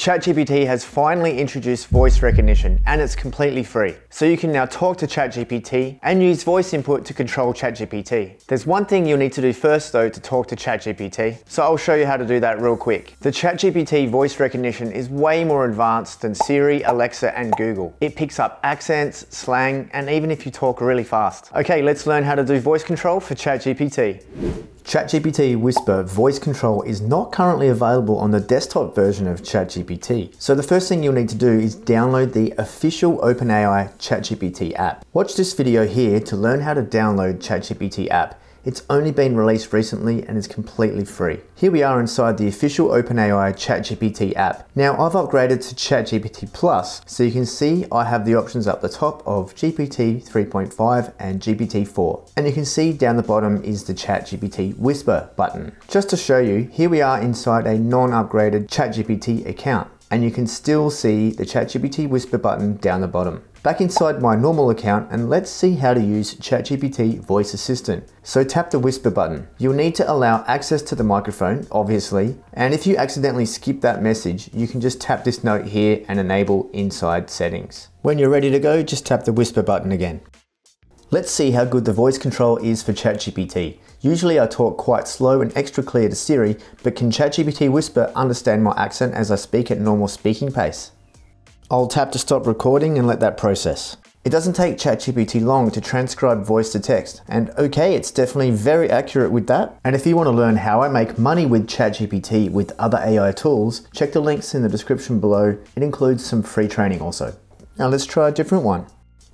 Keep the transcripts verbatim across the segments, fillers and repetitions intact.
ChatGPT has finally introduced voice recognition, and it's completely free. So you can now talk to ChatGPT and use voice input to control ChatGPT. There's one thing you'll need to do first though to talk to ChatGPT, so I'll show you how to do that real quick. The ChatGPT voice recognition is way more advanced than Siri, Alexa and Google. It picks up accents, slang and even if you talk really fast. Okay, let's learn how to do voice control for ChatGPT. ChatGPT Whisper voice control is not currently available on the desktop version of ChatGPT. So the first thing you'll need to do is download the official OpenAI ChatGPT app. Watch this video here to learn how to download ChatGPT app. It's only been released recently and is completely free. Here we are inside the official OpenAI ChatGPT app. Now I've upgraded to ChatGPT Plus, so you can see I have the options up the top of G P T three point five and G P T four. And you can see down the bottom is the ChatGPT Whisper button. Just to show you, here we are inside a non-upgraded ChatGPT account, and you can still see the ChatGPT Whisper button down the bottom. Back inside my normal account, and let's see how to use ChatGPT Voice Assistant. So tap the Whisper button. You'll need to allow access to the microphone, obviously, and if you accidentally skip that message, you can just tap this note here and enable inside settings. When you're ready to go, just tap the Whisper button again. Let's see how good the voice control is for ChatGPT. Usually I talk quite slow and extra clear to Siri, but can ChatGPT Whisper understand my accent as I speak at normal speaking pace? I'll tap to stop recording and let that process. It doesn't take ChatGPT long to transcribe voice to text, and okay, it's definitely very accurate with that. And if you want to learn how I make money with ChatGPT with other A I tools, check the links in the description below. It includes some free training also. Now let's try a different one.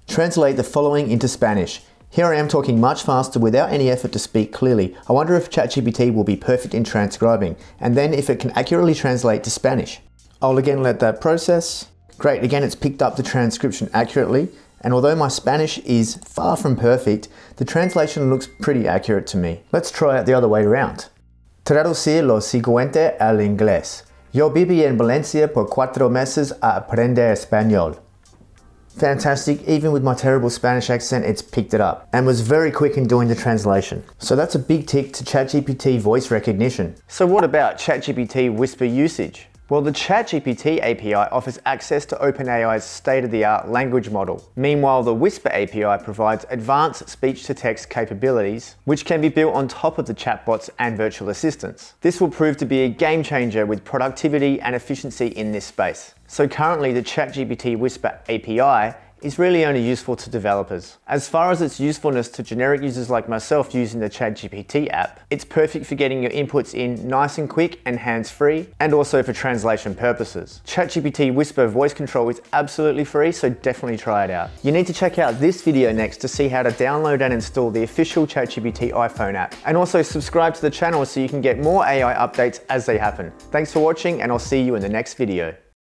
Translate the following into Spanish. Here I am talking much faster without any effort to speak clearly. I wonder if ChatGPT will be perfect in transcribing, and then if it can accurately translate to Spanish. I'll again let that process. Great, again it's picked up the transcription accurately, and although my Spanish is far from perfect, the translation looks pretty accurate to me. Let's try it the other way around. Traducir lo siguiente al inglés. Yo viví en Valencia por cuatro meses a aprender español. Fantastic, even with my terrible Spanish accent, it's picked it up and was very quick in doing the translation. So that's a big tick to ChatGPT voice recognition. So what about ChatGPT Whisper usage? Well, the ChatGPT A P I offers access to OpenAI's state-of-the-art language model. Meanwhile, the Whisper A P I provides advanced speech-to-text capabilities, which can be built on top of the chatbots and virtual assistants. This will prove to be a game changer with productivity and efficiency in this space. So currently, the ChatGPT Whisper A P I is really only useful to developers. As far as its usefulness to generic users like myself using the ChatGPT app, it's perfect for getting your inputs in nice and quick and hands-free, and also for translation purposes. ChatGPT Whisper voice control is absolutely free, so definitely try it out. You need to check out this video next to see how to download and install the official ChatGPT iPhone app, and also subscribe to the channel so you can get more A I updates as they happen. Thanks for watching, and I'll see you in the next video.